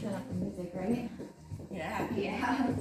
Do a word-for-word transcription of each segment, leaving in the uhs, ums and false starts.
gonna turn up the music, right? Yeah. Yeah.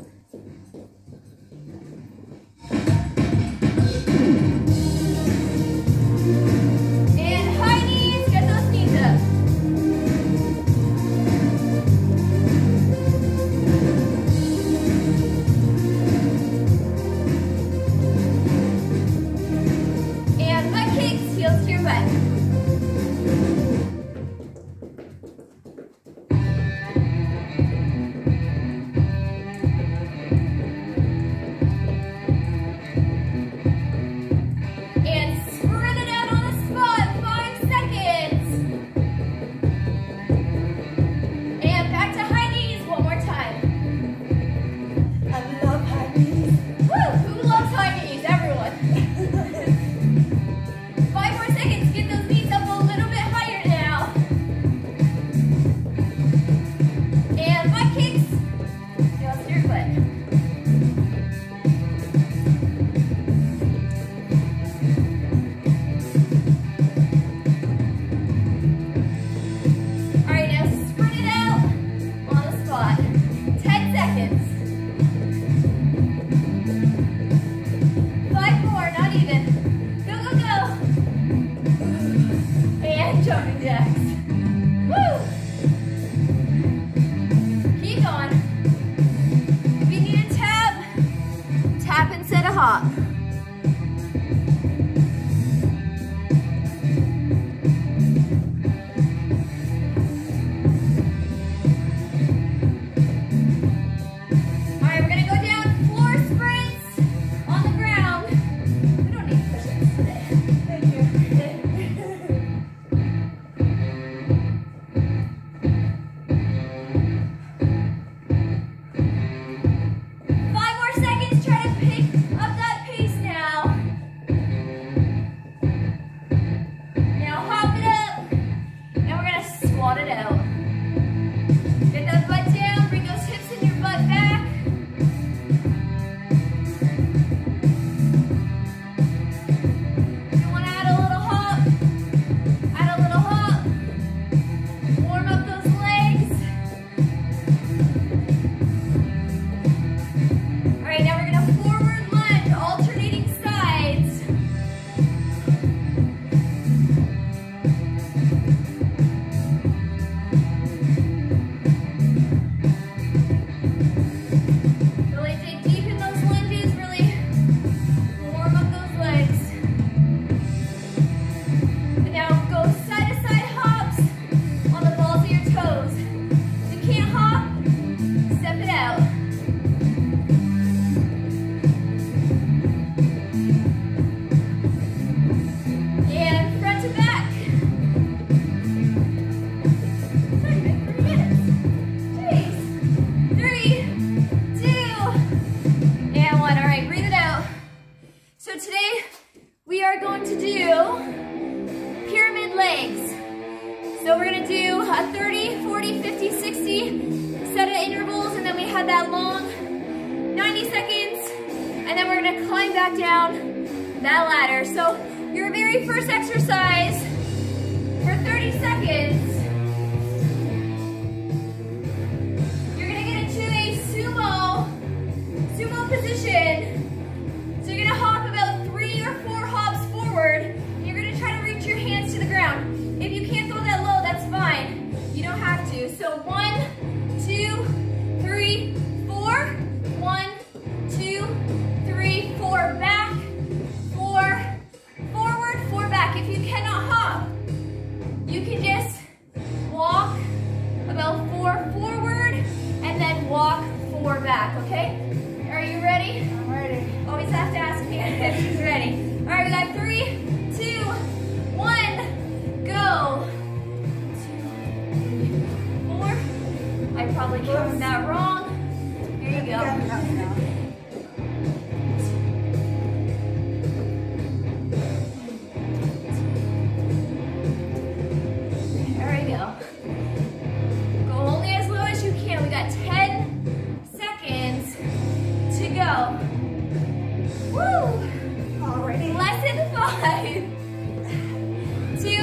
Two,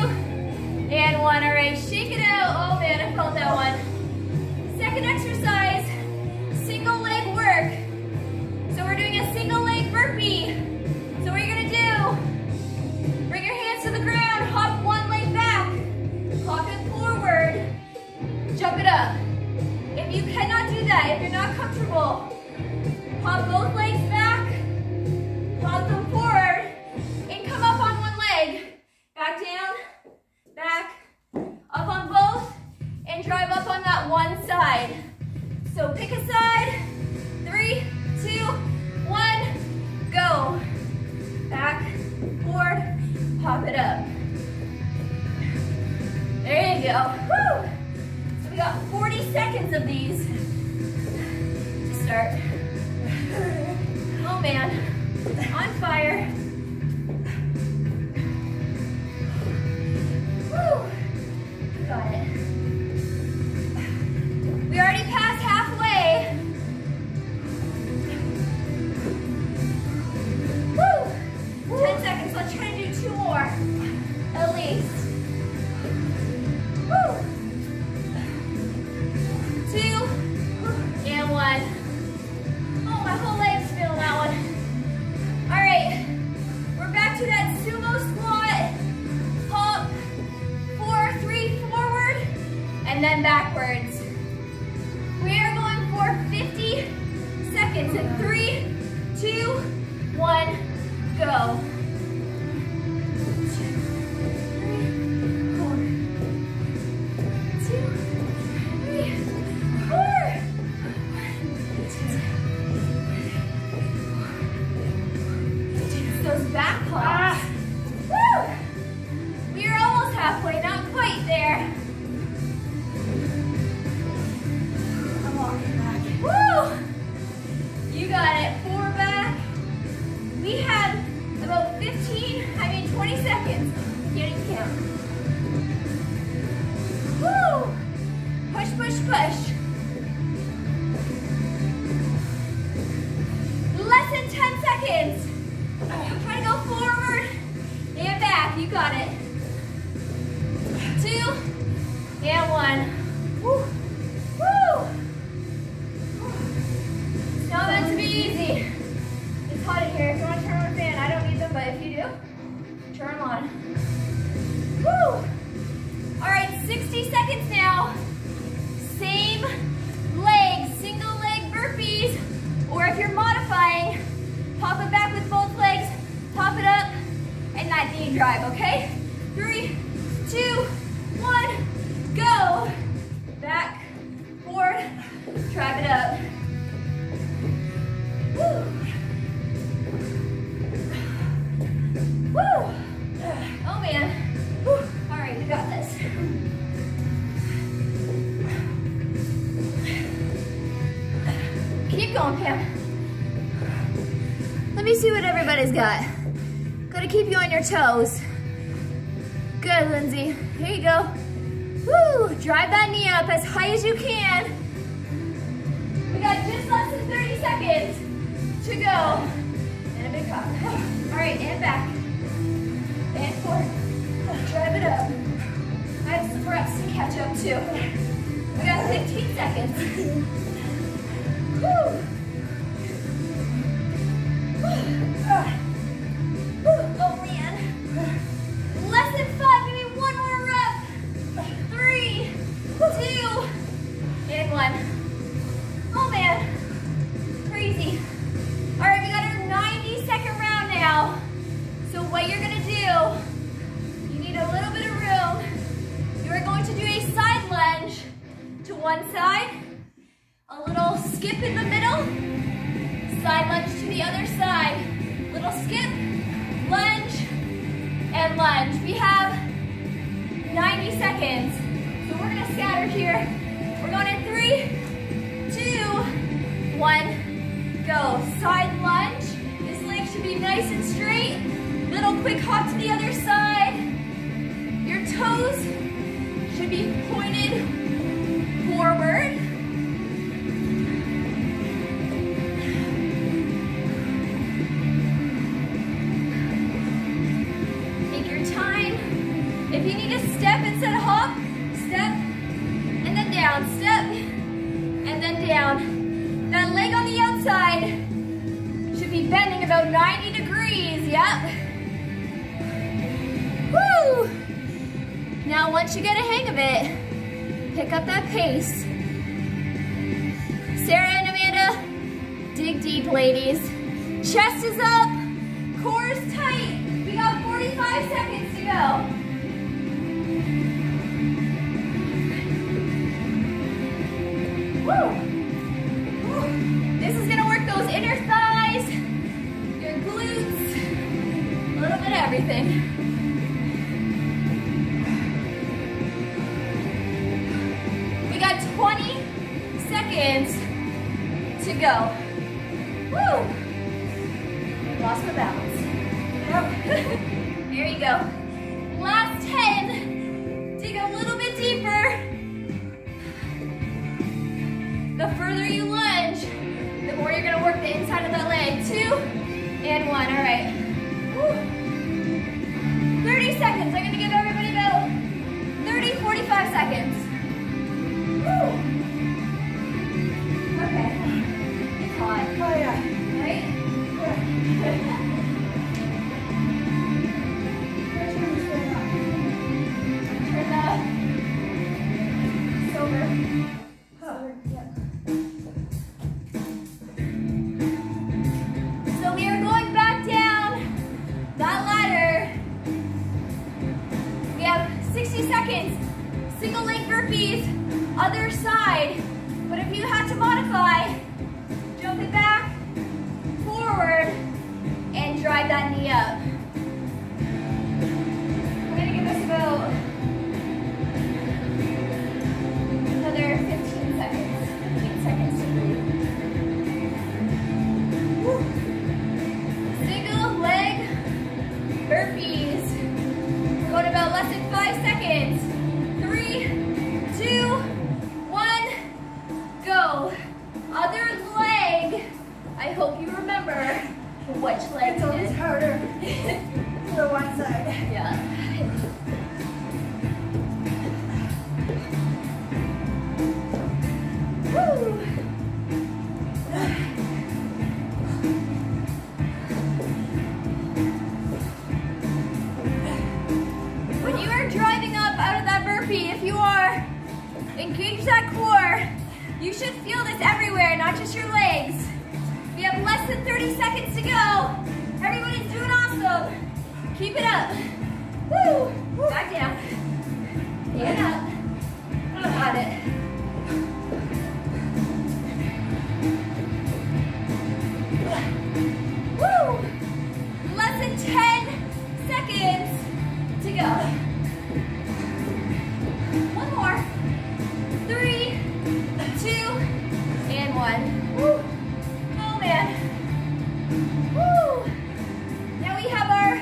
and one. All right, shake it out. Oh man, I felt that one. Second. up. If you cannot do that, if you're not comfortable, pop both legs back, pop them forward, and come up on one leg. Back down, back, up on both, and drive up on that one side. So pick a side, three, two, one, go. Back, forward, pop it up. There you go. Woo. So we got forty seconds of these to start. Oh man, on fire. Woo. Got it. We already passed halfway. Woo. ten seconds, let's try to do two more, at least. Woo. Two, and one. Oh, my whole leg's feeling that one. All right, we're back to that sumo squat. Pop, four, three, forward, and then backwards. We are going for fifty seconds in three, two, one, go. Back class. Ah. Woo! We are almost halfway, not quite there. I'm walking back. Woo! You got it. Four back. We had about fifteen, I mean twenty seconds. Getting count. Woo! Push, push, push. Less than ten seconds. Try to go forward and back. You got it. Two and one. Woo. Woo. It's not meant to be easy. It's hot in here. If you want to turn on a fan, I don't need them, but if you do, turn them on. Woo. All right, sixty seconds now. Same leg, single leg burpees, or if you're modifying, pop it back with both legs, pop it up, and that knee drive, okay? Three, two, one, go. Back, forward, drive it up. Woo. Woo. Oh man. Woo. All right, we got this. Keep going, Pam. Let me see what everybody's got. Gotta keep you on your toes. Good, Lindsay. Here you go. Woo! Drive that knee up as high as you can. We got just less than thirty seconds to go. And a big hop. All right, and back. And forward. Drive it up. I have some reps to catch up to. We got fifteen seconds. Woo! Oh man, less than five, give me one more rep. Three, two, and one. Oh man, crazy. All right, we got our ninety second round now. So what you're gonna do, you need a little bit of room. You're going to do a side lunge to one side, a little skip in the middle, side lunge to the other side, little skip, lunge, and lunge. We have ninety seconds, so we're gonna scatter here. We're going in three, two, one, go. Side lunge, this leg should be nice and straight. Little quick hop to the other side. Your toes should be pointed forward. If you need to step instead of hop, step, and then down, step, and then down. That leg on the outside should be bending about ninety degrees, yep. Woo! Now once you get a hang of it, Pick up that pace. Sarah and Amanda, dig deep, ladies. Chest is up, core is tight. We got forty-five seconds to go. Woo. Woo. This is gonna work those inner thighs, your glutes, a little bit of everything. To go. Woo! Lost my balance. Nope. There you go. Last ten. Dig a little bit deeper. The further you lunge, the more you're going to work the inside of that leg. Two and one. All right. Woo. thirty seconds. I'm going to give everybody about thirty, forty-five seconds. Woo! Okay. It's hot. Oh yeah. Right? Turn that sober. Sober. Yeah. So we are going back down that ladder. We have sixty seconds. Single leg burpees. Other side. But if you had to modify, jump it back, forward, and drive that knee up. We're gonna give this about another fifteen seconds, fifteen seconds to breathe. Woo. Single leg burpees. We're going about less than five seconds. Three, two, go. Other leg. I hope you remember which leg. It's always harder to the one side. Yeah. Woo. When you are driving up out of that burpee, if you are, engage that core. You should feel this everywhere, not just your legs. We have less than thirty seconds to go. Everybody's doing awesome. Keep it up. Woo! Back down. And up. Got it. Woo! Less than ten seconds to go. One more. Three. Two, and one. Woo. Oh, man. Woo. Now we have our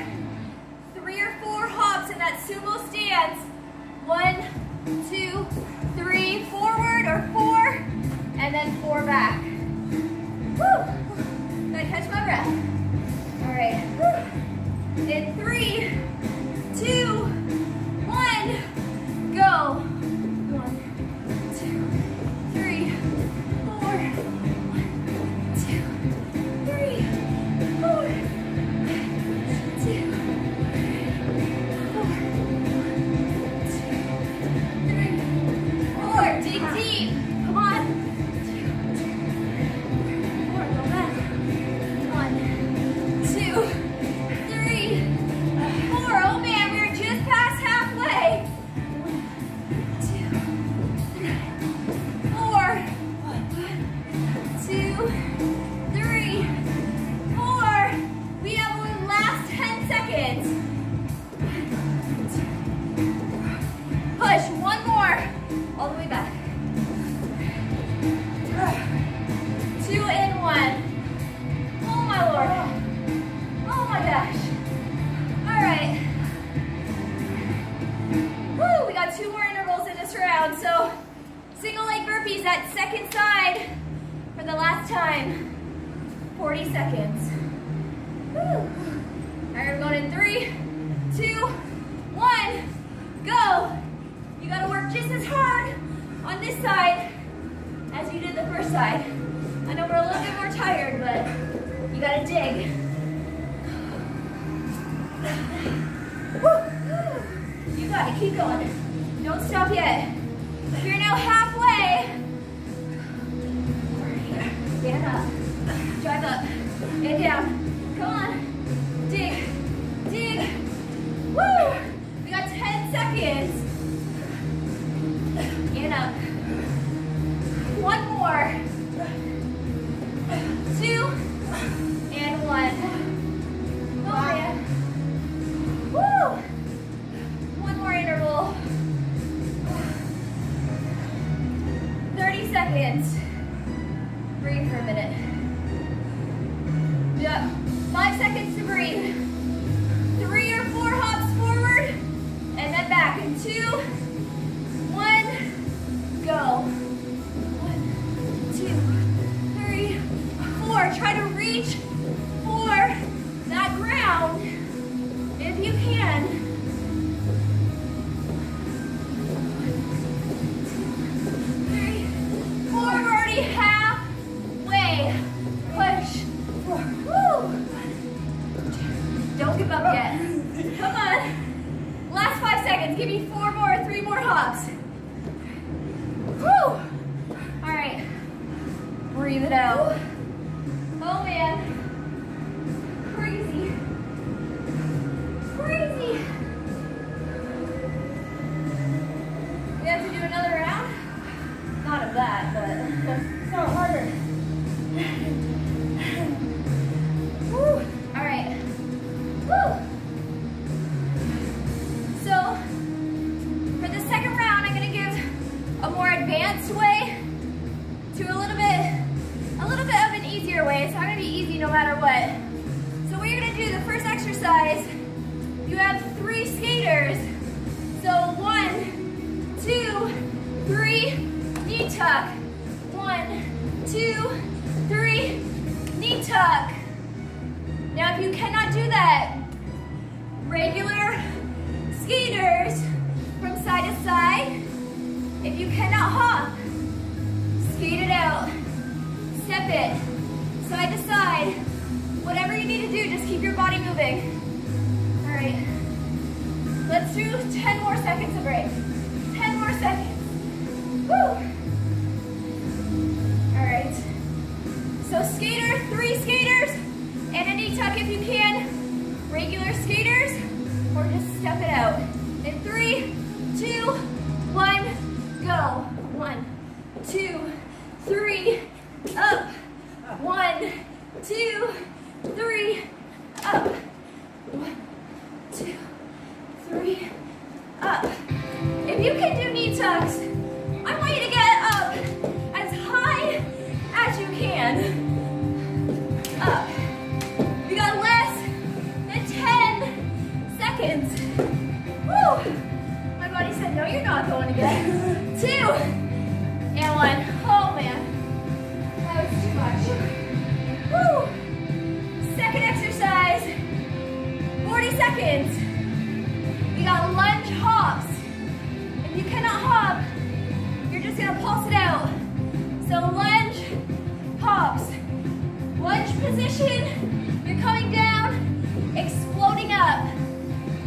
three or four hops in that sumo stance. One, two, three, forward, or four, and then four back. Woo. Did I catch my breath? All right. Woo. In three, two, one, go. Keep going. Don't stop yet. You're now halfway. Stand up. Drive up. And down. Come on. Dig. Dig. Woo! We got ten seconds. And up. One more. Two. And one. Go in. Woo! One more interval. thirty seconds. Breathe for a minute. Yep. Five seconds to breathe. Three or four hops forward, and then back. And two, one, go. One, two, three, four. Try to reach for that ground if you can. Give me four more, three more hops. Woo! All right, breathe it out. Oh man, crazy, crazy. We have to do another round? Not of that, but that's so harder. Woo! All right, woo! Advanced way to a little bit, a little bit of an easier way. It's not gonna be easy no matter what. So we're gonna do the first exercise. You have three skaters. So one, two, three, knee tuck. One, two, three, knee tuck. Now if you cannot do that, regular skaters from side to side. If you cannot hop, skate it out, step it, side to side, whatever you need to do, just keep your body moving. All right, let's do ten more seconds of break. ten more seconds, woo. All right, so skater, three skaters, and a knee tuck if you can, regular skaters, or just step it out. In three, two, one, go. One, two, three, up. One, two, three, up. One, two, three, up. If you can do knee tucks, I want you to get up as high as you can. Up. We got less than ten seconds. Woo! My body said, no, you're not going again. Two, and one. Oh man, that was too much. Woo! Second exercise, forty seconds. You got lunge hops. If you cannot hop, you're just gonna pulse it out. So lunge, hops. Lunge position, you're coming down, exploding up.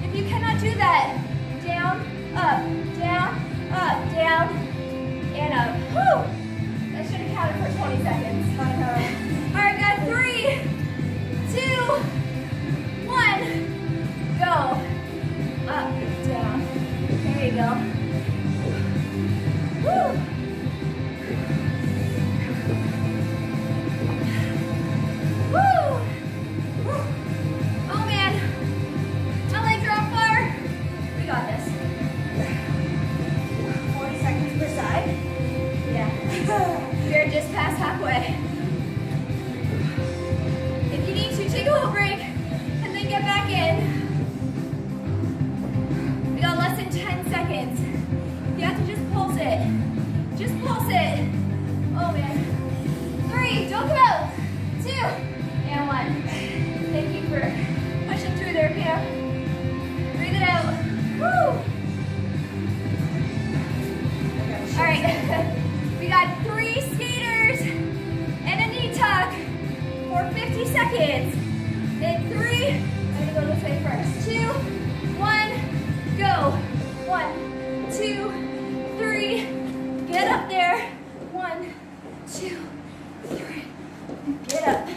If you cannot do that, down, up, down, up, down, and up. Woo! That should have counted for twenty seconds. I know. All right, guys, three, two, one, go. Up, down. There you go. Woo! Woo! Woo! Oh, man. My legs are on fire. We got this. Side? Yeah. We're just past halfway. If you need to, take a little break and then get back in. We got less than ten seconds. You have to just pulse it. Just pulse it. Oh man. Three, don't come out. Two, and one. Thank you for pushing through there, Pam. Breathe it out. Woo! All right, we got three skaters and a knee tuck for fifty seconds. Then three, I'm gonna go this way first. Two, one, go. One, two, three, Get up there. One, two, three. Get up.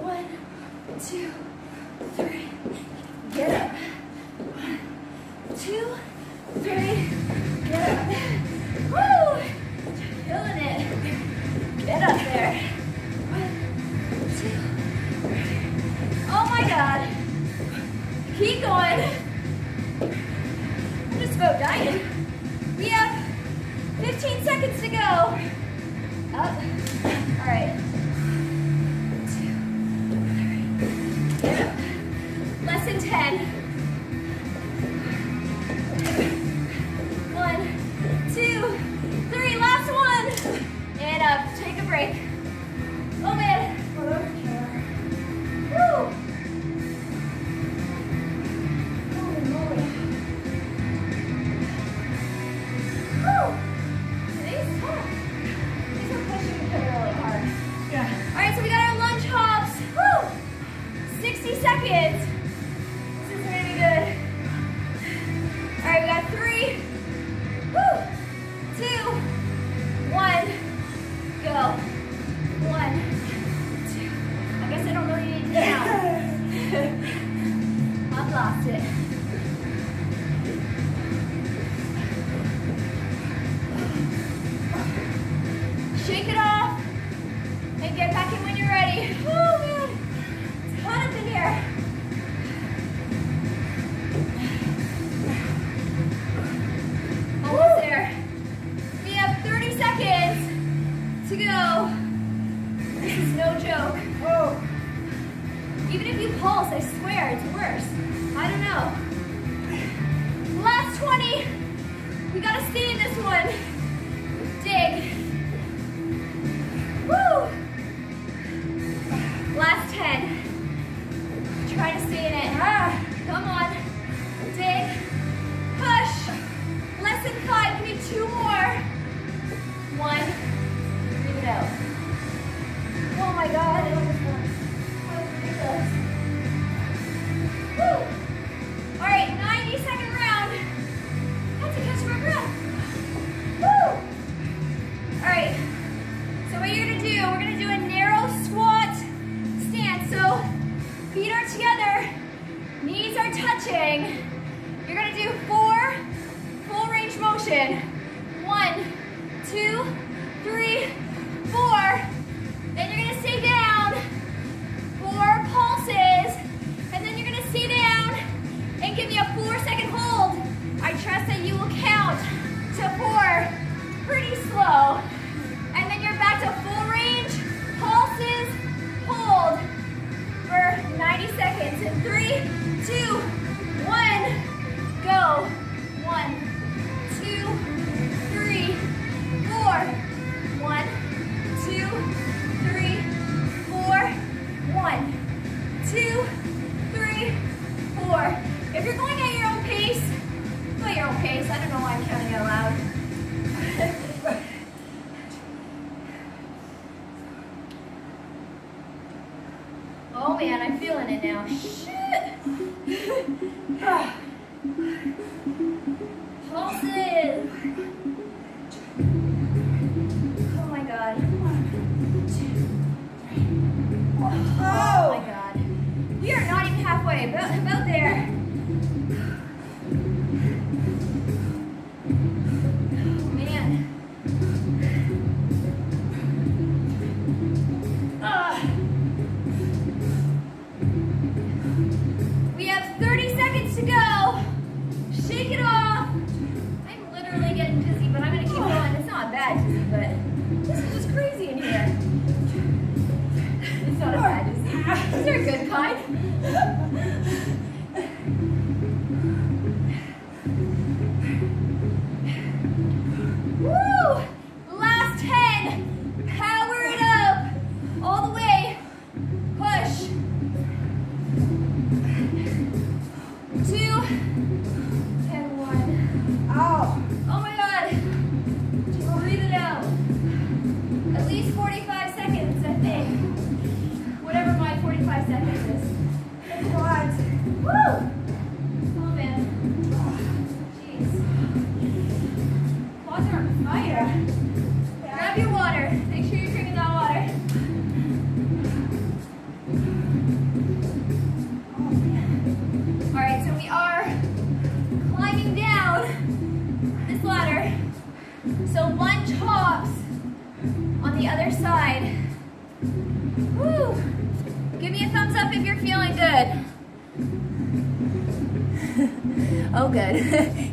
One, two, three. Get up. One, two, three. Get up. Woo! Feeling it. Get up there. One, two, three. Oh my God. Keep going. I'm just about dying. We have fifteen seconds to go. Up. All right. Two, three. Get up. Lesson ten. One, two, three. Last one. And up. Take a break. Oh man. Woo. Holy moly. Woo. Today's tough. These are pushing each other really hard. Yeah. All right, so we got our lunge hops. Woo. sixty seconds. forty-five seconds, I think. Whatever my forty-five seconds is. So lunge hops on the other side. Woo. Give me a thumbs up if you're feeling good. Oh, good.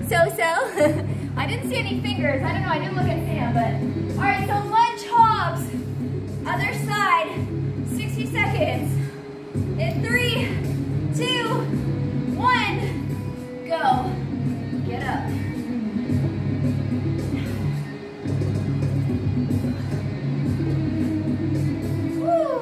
So, so. I didn't see any fingers. I don't know. I didn't look at Sam, but. All right, so lunge hops. Other side. sixty seconds. In three, two, one, go. Get up. Woo!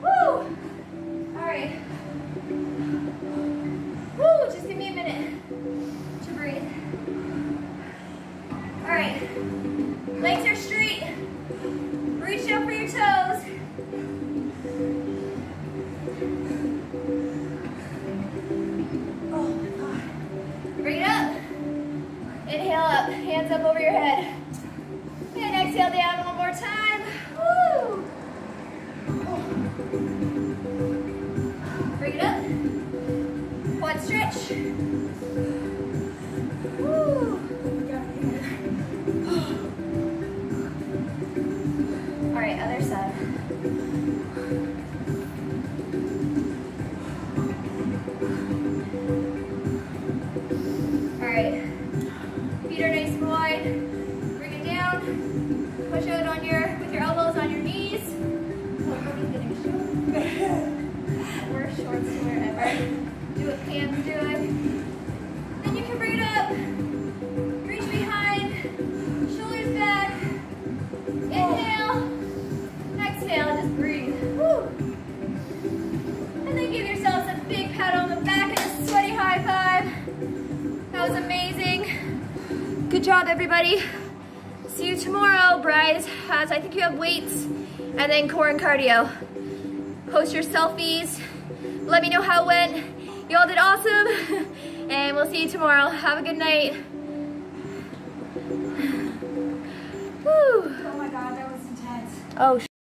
Woo! All right. up over your head. And exhale down one more time. Woo! Bring it up. Quad stretch. Woo! All right, other side. All right, feet are nice and wide. Bring it down. Push out on your with your elbows on your knees. We're shorts wherever. Do what Pam doing. Then you can bring it up. Reach behind. Shoulders back. Inhale. Exhale. Just breathe. Woo. And then give yourselves a big pat on the back and a sweaty high five. That was amazing. Good job, everybody. See you tomorrow. Bryce has, I think you have weights. And then core and cardio. Post your selfies. Let me know how it went. Y'all did awesome. And we'll see you tomorrow. Have a good night. Woo. Oh my God, that was intense. Oh.